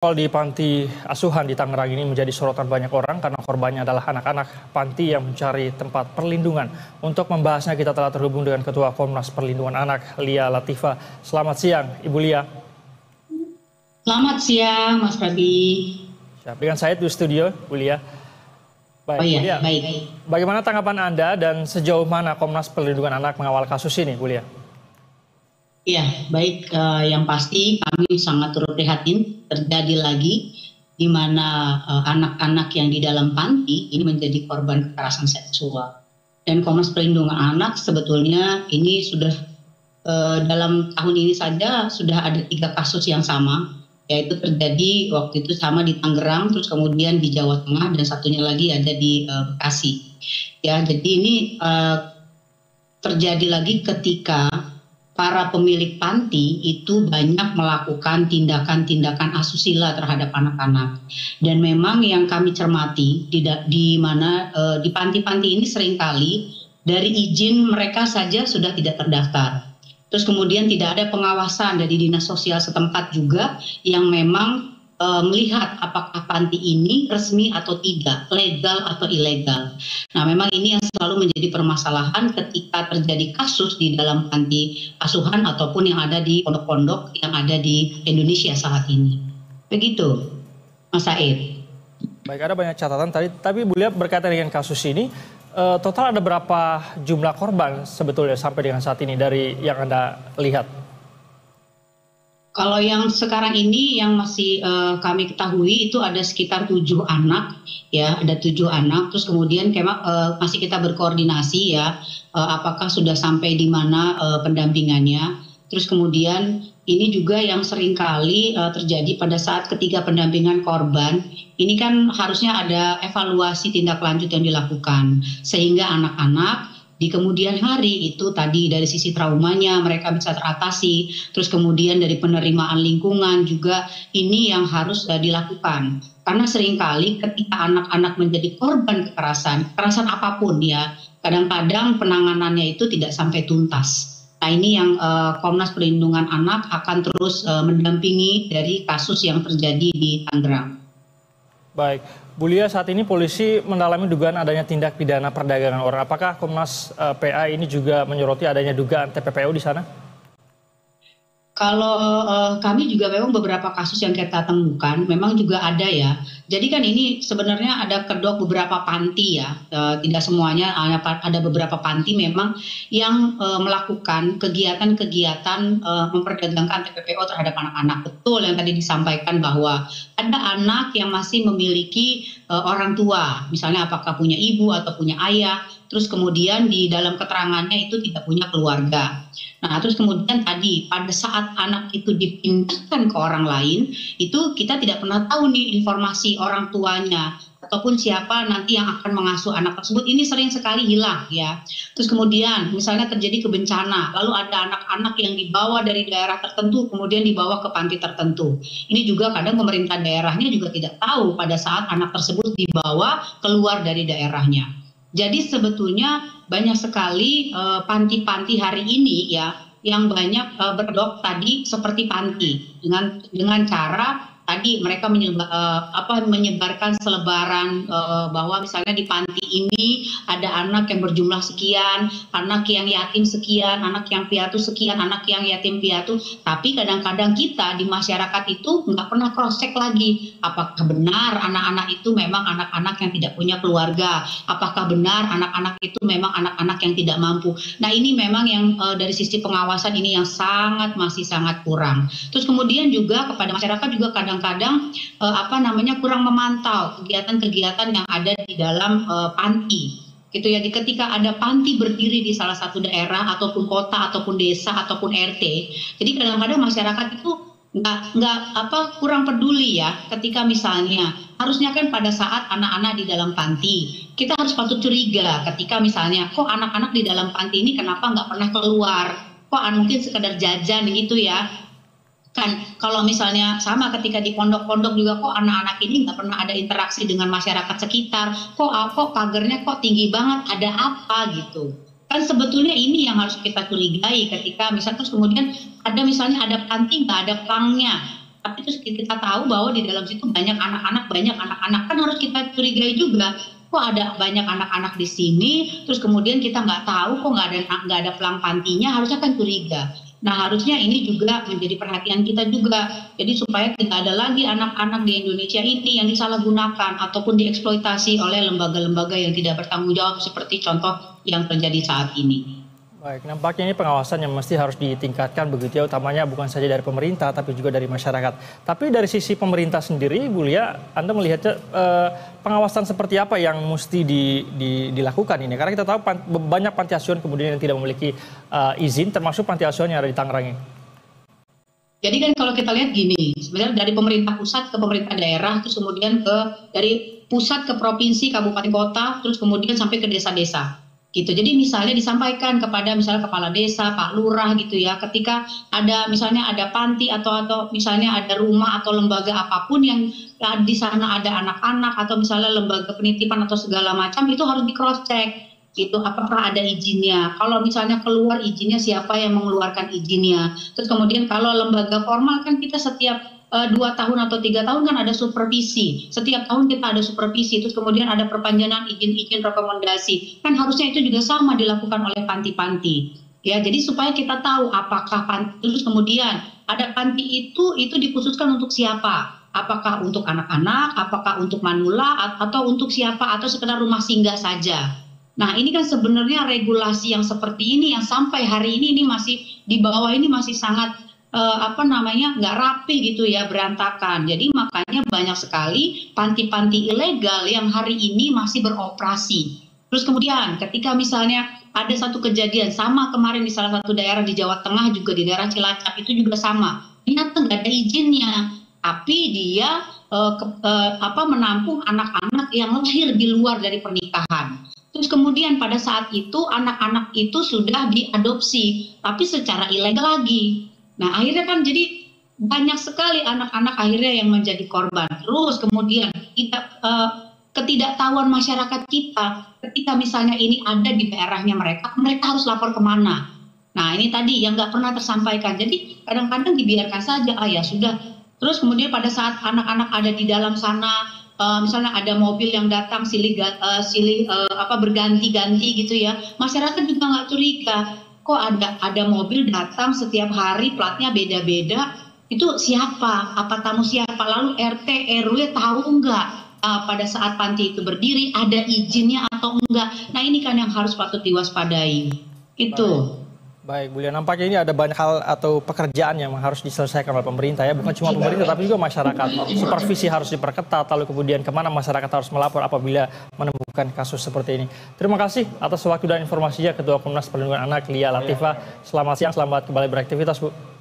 Di panti asuhan di Tangerang ini menjadi sorotan banyak orang karena korbannya adalah anak-anak panti yang mencari tempat perlindungan. Untuk membahasnya kita telah terhubung dengan Ketua Komnas Perlindungan Anak, Lia Latifah. Selamat siang, Ibu Lia. Selamat siang, Mas Fabi. Dengan saya di studio, Bu Lia. Baik, Bu Lia. Bagaimana tanggapan Anda dan sejauh mana Komnas Perlindungan Anak mengawal kasus ini, Bu Lia? Ya, baik. Yang pasti kami sangat turut prihatin terjadi lagi di mana anak-anak yang di dalam panti ini menjadi korban kekerasan seksual. Dan Komnas Perlindungan Anak sebetulnya ini sudah dalam tahun ini saja sudah ada 3 kasus yang sama, yaitu terjadi waktu itu sama di Tangerang, terus kemudian di Jawa Tengah, dan satunya lagi ada di Bekasi. Ya, jadi ini terjadi lagi ketika para pemilik panti itu banyak melakukan tindakan-tindakan asusila terhadap anak-anak. Dan memang yang kami cermati di panti-panti ini seringkali dari izin mereka saja sudah tidak terdaftar. Terus kemudian tidak ada pengawasan dari dinas sosial setempat juga yang memang melihat apakah panti ini resmi atau tidak, legal atau ilegal. Nah, memang ini yang selalu menjadi permasalahan ketika terjadi kasus di dalam panti asuhan ataupun yang ada di pondok-pondok yang ada di Indonesia saat ini. Begitu, Mas Said. Baik, ada banyak catatan tadi, tapi Bu Lia berkaitan dengan kasus ini, total ada berapa jumlah korban sebetulnya sampai dengan saat ini dari yang Anda lihat? Kalau yang sekarang ini yang masih kami ketahui itu ada sekitar 7 anak, ya, ada 7 anak. Terus kemudian masih kita berkoordinasi, ya, apakah sudah sampai di mana pendampingannya. Terus kemudian ini juga yang seringkali terjadi pada saat ketika pendampingan korban, ini kan harusnya ada evaluasi tindak lanjut yang dilakukan sehingga anak-anak di kemudian hari itu tadi dari sisi traumanya mereka bisa teratasi. Terus kemudian dari penerimaan lingkungan juga ini yang harus dilakukan. Karena seringkali ketika anak-anak menjadi korban kekerasan apapun, ya, kadang-kadang penanganannya itu tidak sampai tuntas. Nah, ini yang Komnas Perlindungan Anak akan terus mendampingi dari kasus yang terjadi di Tangerang. Baik, Bu Lia, saat ini polisi mendalami dugaan adanya tindak pidana perdagangan orang. Apakah Komnas PA ini juga menyoroti adanya dugaan TPPO di sana? Kalau kami juga memang beberapa kasus yang kita temukan, memang juga ada, ya. Jadi kan ini sebenarnya ada kedok beberapa panti, ya, tidak semuanya, ada beberapa panti memang yang melakukan kegiatan-kegiatan memperdagangkan TPPO terhadap anak-anak. Betul yang tadi disampaikan bahwa ada anak yang masih memiliki orang tua, misalnya apakah punya ibu atau punya ayah, terus kemudian di dalam keterangannya itu tidak punya keluarga. Nah, terus kemudian tadi pada saat anak itu dipindahkan ke orang lain, itu kita tidak pernah tahu nih informasi orang tuanya ataupun siapa nanti yang akan mengasuh anak tersebut. Ini sering sekali hilang, ya. Terus kemudian misalnya terjadi kebencana, lalu ada anak-anak yang dibawa dari daerah tertentu kemudian dibawa ke panti tertentu. Ini juga kadang pemerintah daerahnya juga tidak tahu pada saat anak tersebut dibawa keluar dari daerahnya. Jadi sebetulnya banyak sekali panti-panti hari ini, ya, yang banyak berdok tadi seperti panti dengan cara tadi mereka menyebarkan selebaran bahwa misalnya di panti ini ada anak yang berjumlah sekian, anak yang yatim sekian, anak yang piatu sekian, anak yang yatim piatu. Tapi kadang-kadang kita di masyarakat itu nggak pernah cross-check lagi apakah benar anak-anak itu memang anak-anak yang tidak punya keluarga, apakah benar anak-anak itu memang anak-anak yang tidak mampu. Nah, ini memang yang dari sisi pengawasan ini yang masih sangat kurang. Terus kemudian juga kepada masyarakat juga kadang-kadang kurang memantau kegiatan-kegiatan yang ada di dalam panti, gitu, ya. Ketika ada panti berdiri di salah satu daerah ataupun kota ataupun desa ataupun RT, jadi kadang-kadang masyarakat itu kurang peduli, ya, ketika misalnya harusnya kan pada saat anak-anak di dalam panti kita harus patut curiga ketika misalnya kok anak-anak di dalam panti ini kenapa nggak pernah keluar, kok mungkin sekedar jajan gitu, ya. Kan kalau misalnya sama ketika di pondok-pondok juga kok anak-anak ini nggak pernah ada interaksi dengan masyarakat sekitar, kok pagernya kok tinggi banget, ada apa gitu. Kan sebetulnya ini yang harus kita curigai ketika misalnya terus kemudian ada panti nggak ada pelangnya. Tapi terus kita tahu bahwa di dalam situ banyak anak-anak. Kan harus kita curigai juga, kok ada banyak anak-anak di sini, terus kemudian kita nggak tahu kok nggak ada pelang pantinya, harusnya kan curiga. Nah harusnya ini juga menjadi perhatian kita juga, jadi supaya tidak ada lagi anak-anak di Indonesia ini yang disalahgunakan ataupun dieksploitasi oleh lembaga-lembaga yang tidak bertanggung jawab seperti contoh yang terjadi saat ini. Baik, nampaknya ini pengawasan yang mesti harus ditingkatkan begitu ya, utamanya bukan saja dari pemerintah tapi juga dari masyarakat. Tapi dari sisi pemerintah sendiri, Bu Lia, Anda melihatnya pengawasan seperti apa yang mesti dilakukan ini? Karena kita tahu banyak panti asuhan kemudian yang tidak memiliki izin, termasuk panti asuhan yang ada di Tangerang ini. Jadi kan kalau kita lihat gini, sebenarnya dari pemerintah pusat ke pemerintah daerah, terus kemudian dari pusat ke provinsi, kabupaten kota, terus kemudian sampai ke desa-desa. Gitu. Jadi misalnya disampaikan kepada misalnya kepala desa, Pak Lurah gitu ya, ketika ada misalnya ada panti atau misalnya ada rumah atau lembaga apapun yang di sana ada anak-anak atau misalnya lembaga penitipan atau segala macam, itu harus di cross check gitu, apakah ada izinnya. Kalau misalnya keluar izinnya, siapa yang mengeluarkan izinnya. Terus kemudian kalau lembaga formal kan kita setiap 2 tahun atau 3 tahun kan ada supervisi. Setiap tahun kita ada supervisi, terus kemudian ada perpanjangan izin-izin rekomendasi. Kan harusnya itu juga sama dilakukan oleh panti-panti. Ya, jadi supaya kita tahu apakah panti, terus kemudian ada panti itu dikhususkan untuk siapa? Apakah untuk anak-anak, apakah untuk manula, atau untuk siapa, atau sekedar rumah singgah saja. Nah, ini kan sebenarnya regulasi yang seperti ini yang sampai hari ini masih di bawah ini masih sangat nggak rapi gitu ya, berantakan. Jadi makanya banyak sekali panti-panti ilegal yang hari ini masih beroperasi. Terus kemudian ketika misalnya ada satu kejadian sama kemarin di salah satu daerah di Jawa Tengah, juga di daerah Cilacap itu juga sama. Dia nggak ada izinnya, tapi dia menampung anak-anak yang lahir di luar dari pernikahan. Terus kemudian pada saat itu anak-anak itu sudah diadopsi, tapi secara ilegal lagi. Nah akhirnya kan jadi banyak sekali anak-anak akhirnya yang menjadi korban. Terus kemudian ketidaktahuan masyarakat kita ketika misalnya ini ada di daerahnya mereka harus lapor kemana. Nah ini tadi yang nggak pernah tersampaikan. Jadi kadang-kadang dibiarkan saja, ya sudah. Terus kemudian pada saat anak-anak ada di dalam sana, misalnya ada mobil yang datang berganti-ganti gitu ya, masyarakat juga nggak curiga. Kok ada mobil datang setiap hari platnya beda-beda, itu siapa, apa tamu siapa, lalu RT RW tahu enggak pada saat panti itu berdiri ada izinnya atau enggak. Nah ini kan yang harus patut diwaspadai itu. Baik, Bu Lia, nampaknya ini ada banyak hal atau pekerjaan yang harus diselesaikan oleh pemerintah ya, bukan cuma pemerintah tapi juga masyarakat. Supervisi harus diperketat, lalu kemudian kemana masyarakat harus melapor apabila menemukan kasus seperti ini. Terima kasih atas waktu dan informasinya Ketua Komnas Perlindungan Anak, Lia Latifah. Selamat siang, selamat kembali beraktivitas, Bu.